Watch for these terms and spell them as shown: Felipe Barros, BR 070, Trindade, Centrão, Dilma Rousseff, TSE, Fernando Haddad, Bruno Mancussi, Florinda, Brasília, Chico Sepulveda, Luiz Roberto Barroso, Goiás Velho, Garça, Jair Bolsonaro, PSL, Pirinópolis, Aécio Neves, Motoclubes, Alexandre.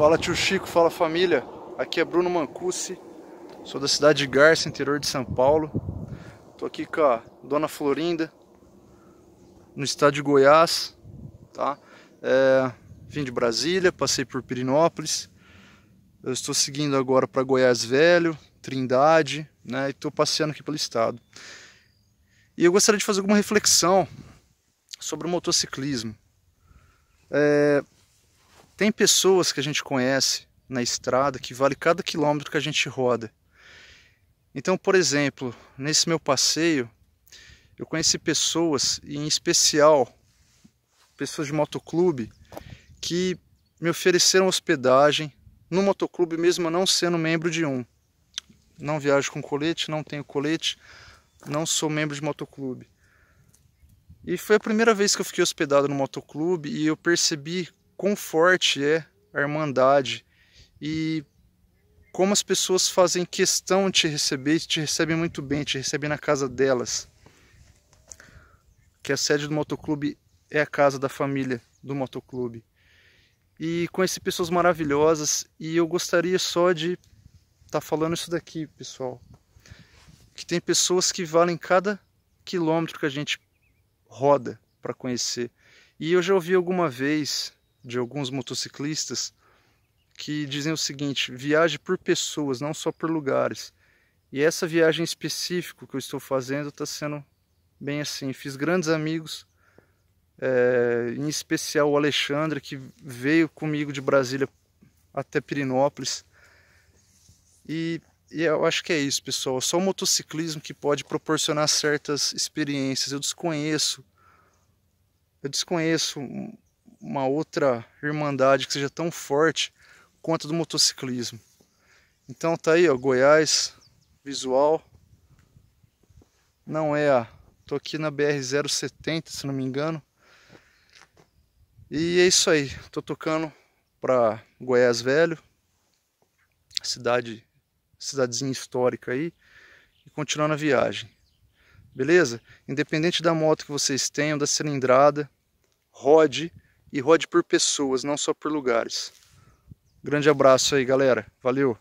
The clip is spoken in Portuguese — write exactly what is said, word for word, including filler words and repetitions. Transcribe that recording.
Fala, tio Chico, fala, família. Aqui é Bruno Mancussi, sou da cidade de Garça, interior de São Paulo. Tô aqui com a dona Florinda, no estado de Goiás, tá? É, vim de Brasília, passei por Pirinópolis. Eu estou seguindo agora para Goiás Velho, Trindade, né? E estou passeando aqui pelo estado. E eu gostaria de fazer alguma reflexão sobre o motociclismo. É, tem pessoas que a gente conhece na estrada que vale cada quilômetro que a gente roda. Então, por exemplo, nesse meu passeio, eu conheci pessoas, e em especial pessoas de motoclube, que me ofereceram hospedagem no motoclube mesmo eu não sendo membro de um. Não viajo com colete, não tenho colete, não sou membro de motoclube. E foi a primeira vez que eu fiquei hospedado no motoclube e eu percebi quão forte é a irmandade e como as pessoas fazem questão de te receber, te recebem muito bem, te recebem na casa delas. Que a sede do motoclube é a casa da família do motoclube. E conheci pessoas maravilhosas e eu gostaria só de estar falando isso daqui, pessoal. Que tem pessoas que valem cada quilômetro que a gente roda para conhecer. E eu já ouvi alguma vez de alguns motociclistas que dizem o seguinte: viaje por pessoas, não só por lugares. E essa viagem específica que eu estou fazendo está sendo bem assim. Fiz grandes amigos. É, em especial o Alexandre, que veio comigo de Brasília até Pirinópolis. E, e eu acho que é isso, pessoal. Só o motociclismo que pode proporcionar certas experiências. Eu desconheço, eu desconheço uma outra irmandade que seja tão forte quanto a do motociclismo. Então tá aí, ó, Goiás, visual. Não é a... Tô aqui na B R zero setenta, se não me engano. E é isso aí, tô tocando para Goiás Velho, cidade, cidadezinha histórica aí, e continuando a viagem, beleza? Independente da moto que vocês tenham, da cilindrada, rode e rode por pessoas, não só por lugares. Grande abraço aí, galera, valeu!